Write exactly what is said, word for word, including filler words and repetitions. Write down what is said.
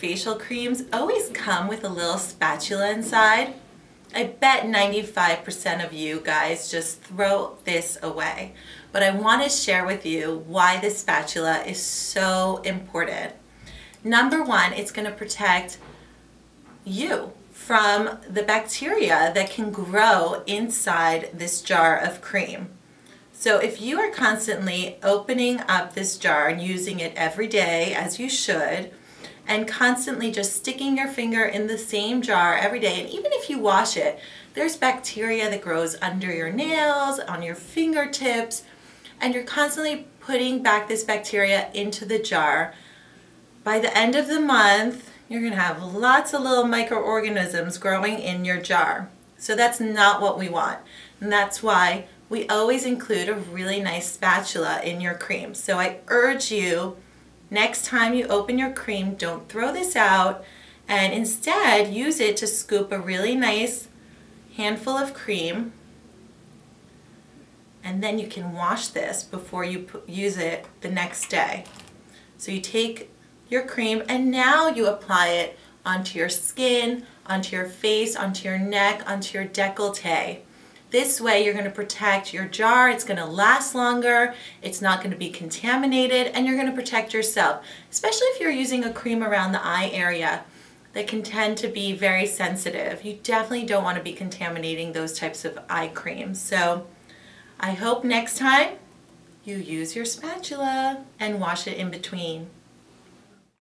facial creams always come with a little spatula inside. I bet ninety-five percent of you guys just throw this away, but I want to share with you why this spatula is so important. Number one, it's going to protect you from the bacteria that can grow inside this jar of cream. So if you are constantly opening up this jar and using it every day, as you should, and constantly just sticking your finger in the same jar every day, and even if you wash it, there's bacteria that grows under your nails, on your fingertips, and you're constantly putting back this bacteria into the jar. By the end of the month, you're going to have lots of little microorganisms growing in your jar. So that's not what we want, and that's why we always include a really nice spatula in your cream. So I urge you, next time you open your cream, don't throw this out, and instead use it to scoop a really nice handful of cream, and then you can wash this before you use it the next day. So you take your cream and now you apply it onto your skin, onto your face, onto your neck, onto your décolleté. This way you're going to protect your jar, it's going to last longer, it's not going to be contaminated, and you're going to protect yourself, especially if you're using a cream around the eye area that can tend to be very sensitive. You definitely don't want to be contaminating those types of eye creams. So I hope next time you use your spatula and wash it in between.